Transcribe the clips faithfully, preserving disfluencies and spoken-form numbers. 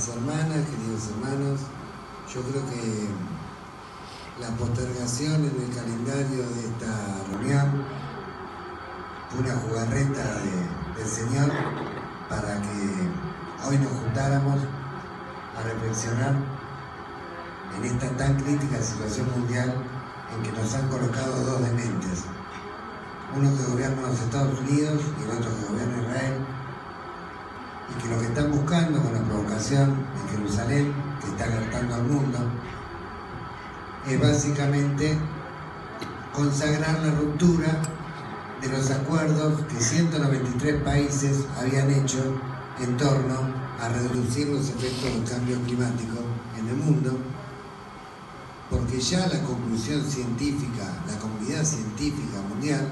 Queridas hermanas, queridos hermanos, yo creo que la postergación en el calendario de esta reunión fue una jugarreta de, del Señor para que hoy nos juntáramos a reflexionar en esta tan crítica situación mundial en que nos han colocado dos dementes, uno que gobierna los Estados Unidos y el otro que gobierna Israel, y que lo que están buscando con la provocación en Jerusalén, que está alertando al mundo, es básicamente consagrar la ruptura de los acuerdos que ciento noventa y tres países habían hecho en torno a reducir los efectos del cambio climático en el mundo, porque ya la conclusión científica, la comunidad científica mundial,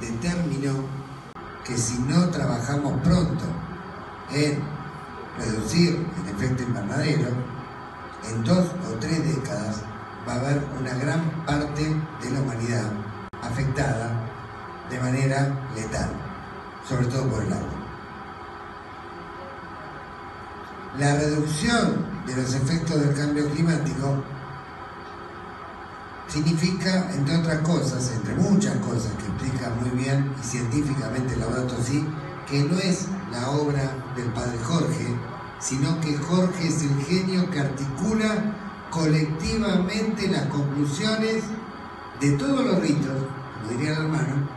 determinó que si no trabajamos pronto en reducir el efecto invernadero, en dos o tres décadas va a haber una gran parte de la humanidad afectada de manera letal, sobre todo por el agua. La reducción de los efectos del cambio climático significa, entre otras cosas, entre muchas cosas que explica muy bien y científicamente Laudato sí, que no es la obra del padre Jorge, sino que Jorge es el genio que articula colectivamente las conclusiones de todos los ritos, como diría el hermano,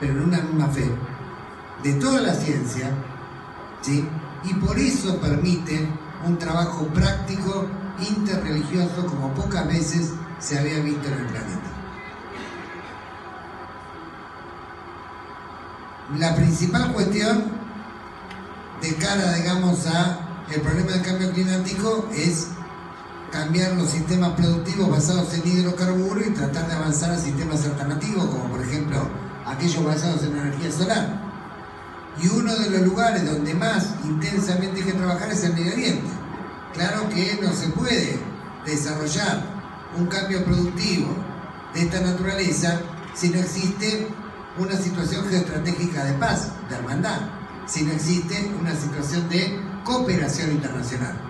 pero en una misma fe, de toda la ciencia, ¿sí? Y por eso permite un trabajo práctico, interreligioso, como pocas veces se había visto en el planeta. La principal cuestión de cara, digamos, a el problema del cambio climático es cambiar los sistemas productivos basados en hidrocarburos y tratar de avanzar a sistemas alternativos, como por ejemplo aquellos basados en energía solar. Y uno de los lugares donde más intensamente hay que trabajar es el medio ambiente. Claro que no se puede desarrollar un cambio productivo de esta naturaleza si no existe una situación geoestratégica de paz, de hermandad, si no existe una situación de cooperación internacional.